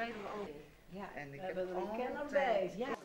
blijven we ook. Ja, en ik heb altijd... We hebben er een kenner bij. Ja.